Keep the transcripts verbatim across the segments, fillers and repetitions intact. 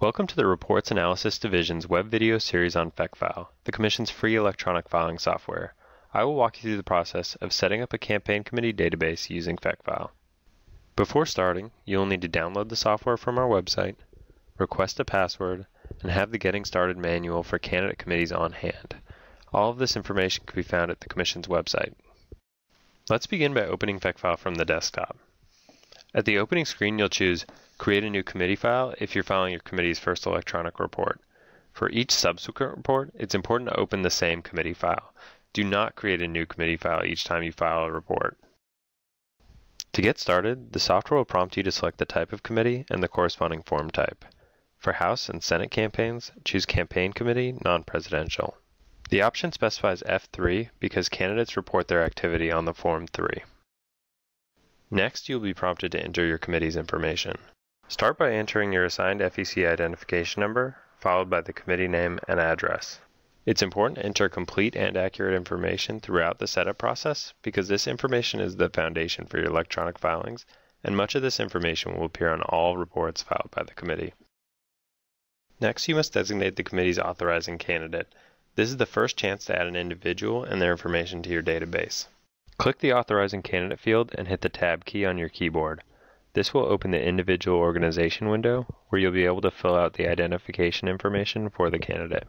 Welcome to the Reports Analysis Division's web video series on FECFile, the Commission's free electronic filing software. I will walk you through the process of setting up a campaign committee database using FECFile. Before starting, you will need to download the software from our website, request a password, and have the Getting Started manual for candidate committees on hand. All of this information can be found at the Commission's website. Let's begin by opening FECFile from the desktop. At the opening screen, you'll choose Create a New Committee File if you're filing your committee's first electronic report. For each subsequent report, it's important to open the same committee file. Do not create a new committee file each time you file a report. To get started, the software will prompt you to select the type of committee and the corresponding form type. For House and Senate campaigns, choose Campaign Committee, Non-Presidential. The option specifies F three because candidates report their activity on the Form three. Next, you'll be prompted to enter your committee's information. Start by entering your assigned F E C identification number, followed by the committee name and address. It's important to enter complete and accurate information throughout the setup process because this information is the foundation for your electronic filings, and much of this information will appear on all reports filed by the committee. Next, you must designate the committee's authorizing candidate. This is the first chance to add an individual and their information to your database. Click the Authorizing Candidate field and hit the Tab key on your keyboard. This will open the individual organization window where you'll be able to fill out the identification information for the candidate.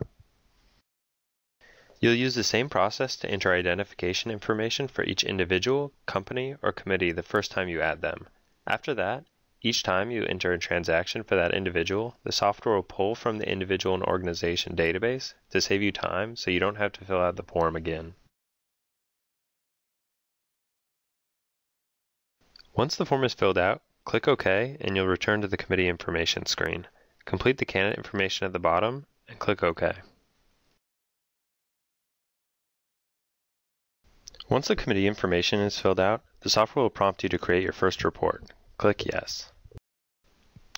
You'll use the same process to enter identification information for each individual, company, or committee the first time you add them. After that, each time you enter a transaction for that individual, the software will pull from the individual and organization database to save you time so you don't have to fill out the form again. Once the form is filled out, click OK and you'll return to the committee information screen. Complete the candidate information at the bottom and click OK. Once the committee information is filled out, the software will prompt you to create your first report. Click Yes.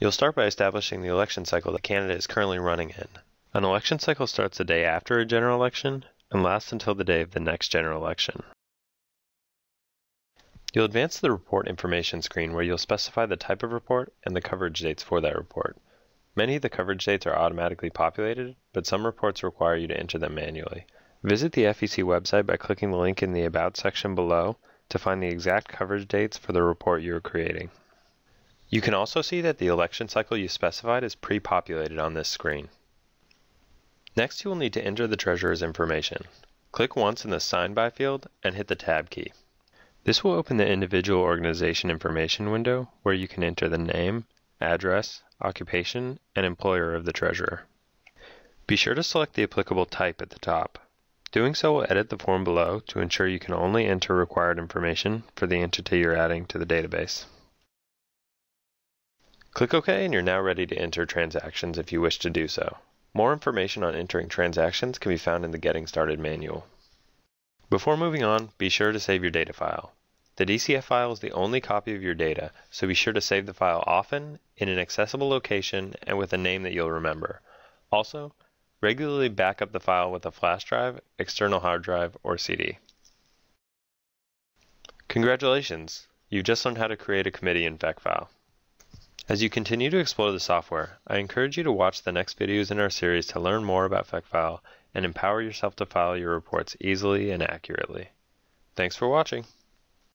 You'll start by establishing the election cycle the candidate is currently running in. An election cycle starts the day after a general election and lasts until the day of the next general election. You'll advance to the report information screen where you'll specify the type of report and the coverage dates for that report. Many of the coverage dates are automatically populated, but some reports require you to enter them manually. Visit the F E C website by clicking the link in the About section below to find the exact coverage dates for the report you are creating. You can also see that the election cycle you specified is pre-populated on this screen. Next, you will need to enter the treasurer's information. Click once in the Sign By field and hit the Tab key. This will open the individual organization information window where you can enter the name, address, occupation, and employer of the treasurer. Be sure to select the applicable type at the top. Doing so will edit the form below to ensure you can only enter required information for the entity you're adding to the database. Click OK and you're now ready to enter transactions if you wish to do so. More information on entering transactions can be found in the Getting Started manual. Before moving on, be sure to save your data file. The D C F file is the only copy of your data, so be sure to save the file often, in an accessible location, and with a name that you'll remember. Also, regularly back up the file with a flash drive, external hard drive, or C D. Congratulations! You've just learned how to create a committee in FECFile. As you continue to explore the software, I encourage you to watch the next videos in our series to learn more about FECFile and empower yourself to file your reports easily and accurately. Thanks for watching.